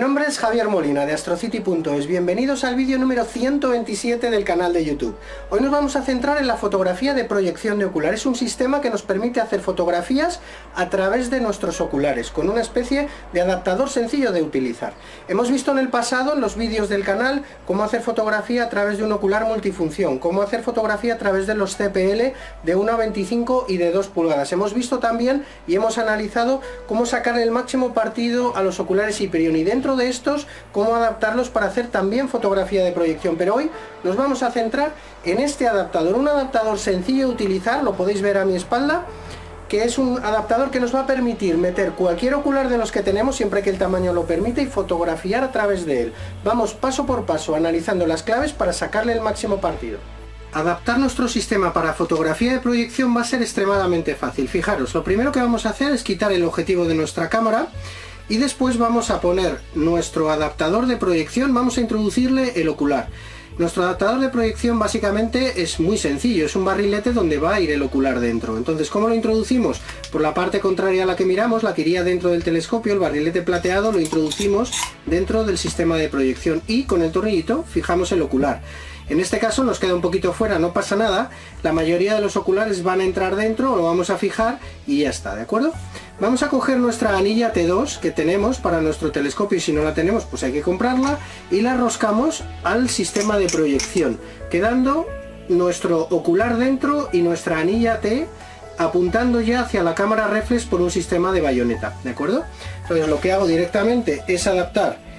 nombre es Javier Molina de AstroCity.es, bienvenidos al vídeo número 127 del canal de YouTube. Hoy nos vamos a centrar en la fotografía de proyección de ocular. Es un sistema que nos permite hacer fotografías a través de nuestros oculares, con una especie de adaptador sencillo de utilizar. Hemos visto en el pasado, en los vídeos del canal, cómo hacer fotografía a través de un ocular multifunción, cómo hacer fotografía a través de los CPL de 1,25 y de 2 pulgadas. Hemos visto también y hemos analizado cómo sacar el máximo partido a los oculares Hyperion y dentro de estos cómo adaptarlos para hacer también fotografía de proyección, pero hoy nos vamos a centrar en este adaptador, un adaptador sencillo de utilizar, lo podéis ver a mi espalda, que es un adaptador que nos va a permitir meter cualquier ocular de los que tenemos, siempre que el tamaño lo permite, y fotografiar a través de él. Vamos paso por paso analizando las claves para sacarle el máximo partido. Adaptar nuestro sistema para fotografía de proyección va a ser extremadamente fácil. Fijaros, lo primero que vamos a hacer es quitar el objetivo de nuestra cámara y después vamos a poner nuestro adaptador de proyección, vamos a introducirle el ocular. Nuestro adaptador de proyección básicamente es muy sencillo, es un barrilete donde va a ir el ocular dentro. Entonces, ¿cómo lo introducimos? Por la parte contraria a la que miramos, la que iría dentro del telescopio, el barrilete plateado lo introducimos dentro del sistema de proyección y con el tornillito fijamos el ocular. En este caso nos queda un poquito fuera, no pasa nada, la mayoría de los oculares van a entrar dentro, lo vamos a fijar y ya está, ¿de acuerdo? Vamos a coger nuestra anilla T2 que tenemos para nuestro telescopio y si no la tenemos pues hay que comprarla y la roscamos al sistema de proyección, quedando nuestro ocular dentro y nuestra anilla T apuntando ya hacia la cámara reflex por un sistema de bayoneta, ¿de acuerdo? Entonces lo que hago directamente es adaptar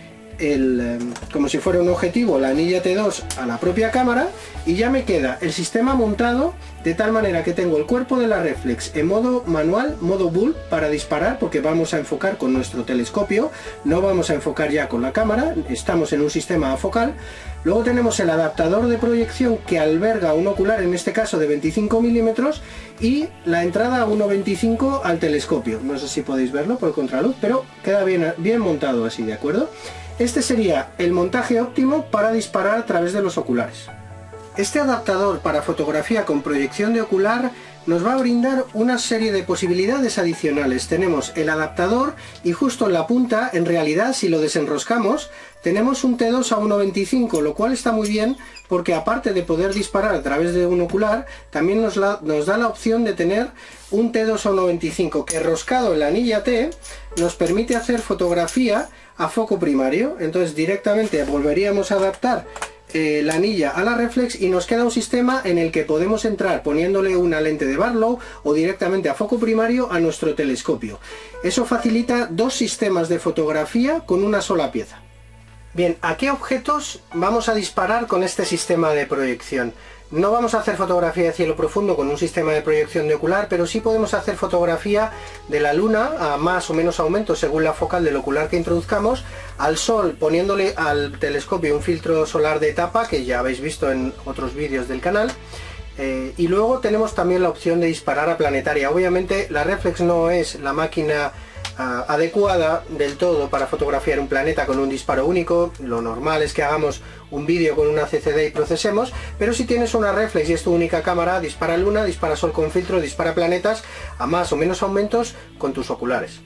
como si fuera un objetivo, la anilla T2 a la propia cámara y ya me queda el sistema montado de tal manera que tengo el cuerpo de la reflex en modo manual, modo bull para disparar porque vamos a enfocar con nuestro telescopio, no vamos a enfocar ya con la cámara, estamos en un sistema afocal. Luego tenemos el adaptador de proyección que alberga un ocular, en este caso de 25 milímetros, y la entrada a 1,25 al telescopio. No sé si podéis verlo por contraluz, pero queda bien montado así, ¿de acuerdo? Este sería el montaje óptimo para disparar a través de los oculares. Este adaptador para fotografía con proyección de ocular nos va a brindar una serie de posibilidades adicionales. Tenemos el adaptador y justo en la punta, en realidad, si lo desenroscamos, tenemos un T2 a 1,25, lo cual está muy bien porque aparte de poder disparar a través de un ocular, también nos da la opción de tener un T2 a 1,25 que roscado en la anilla T nos permite hacer fotografía a foco primario. Entonces directamente volveríamos a adaptar la anilla a la reflex y nos queda un sistema en el que podemos entrar poniéndole una lente de Barlow o directamente a foco primario a nuestro telescopio. Eso facilita dos sistemas de fotografía con una sola pieza. Bien, ¿a qué objetos vamos a disparar con este sistema de proyección? No vamos a hacer fotografía de cielo profundo con un sistema de proyección de ocular, pero sí podemos hacer fotografía de la luna a más o menos aumento según la focal del ocular que introduzcamos, al sol poniéndole al telescopio un filtro solar de tapa, que ya habéis visto en otros vídeos del canal, y luego tenemos también la opción de disparar a planetaria. Obviamente la reflex no es la máquina adecuada del todo para fotografiar un planeta con un disparo único, lo normal es que hagamos un vídeo con una CCD y procesemos, pero si tienes una reflex y es tu única cámara, dispara luna, dispara sol con filtro, dispara planetas a más o menos aumentos con tus oculares.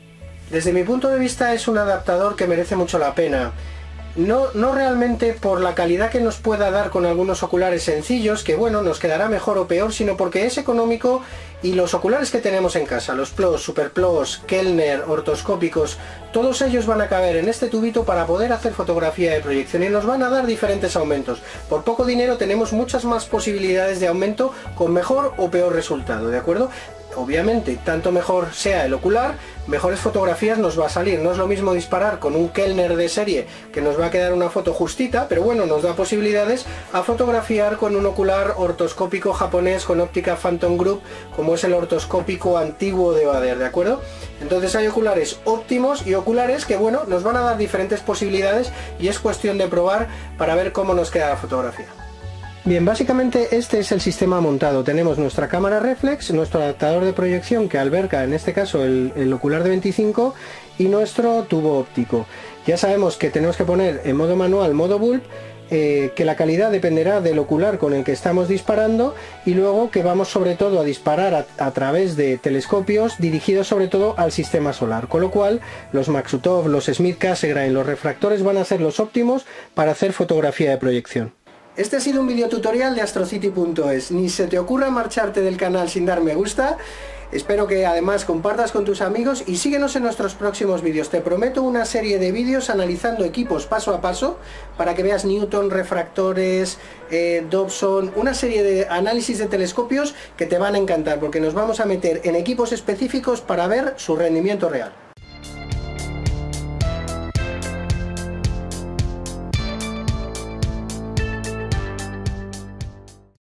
Desde mi punto de vista es un adaptador que merece mucho la pena. No realmente por la calidad que nos pueda dar con algunos oculares sencillos, que bueno, nos quedará mejor o peor, sino porque es económico y los oculares que tenemos en casa, los Plus, Super Plus, Kellner, ortoscópicos, todos ellos van a caber en este tubito para poder hacer fotografía de proyección y nos van a dar diferentes aumentos. Por poco dinero tenemos muchas más posibilidades de aumento con mejor o peor resultado, ¿de acuerdo? Obviamente, tanto mejor sea el ocular, mejores fotografías nos va a salir. No es lo mismo disparar con un Kellner de serie que nos va a quedar una foto justita, pero bueno, nos da posibilidades a fotografiar con un ocular ortoscópico japonés con óptica Phantom Group, como es el ortoscópico antiguo de Bader, ¿de acuerdo? Entonces hay oculares óptimos y oculares que, bueno, nos van a dar diferentes posibilidades y es cuestión de probar para ver cómo nos queda la fotografía. Bien, básicamente este es el sistema montado. Tenemos nuestra cámara reflex, nuestro adaptador de proyección que alberga en este caso el ocular de 25 y nuestro tubo óptico. Ya sabemos que tenemos que poner en modo manual, modo bulb, que la calidad dependerá del ocular con el que estamos disparando, y luego que vamos sobre todo a disparar a través de telescopios dirigidos sobre todo al sistema solar, con lo cual los Maksutov, los Smith-Cassegrain, los refractores van a ser los óptimos para hacer fotografía de proyección. Este ha sido un videotutorial de AstroCity.es. Ni se te ocurra marcharte del canal sin dar me gusta. Espero que además compartas con tus amigos y síguenos en nuestros próximos vídeos. Te prometo una serie de vídeos analizando equipos paso a paso para que veas Newton, refractores, Dobson, una serie de análisis de telescopios que te van a encantar, porque nos vamos a meter en equipos específicos para ver su rendimiento real.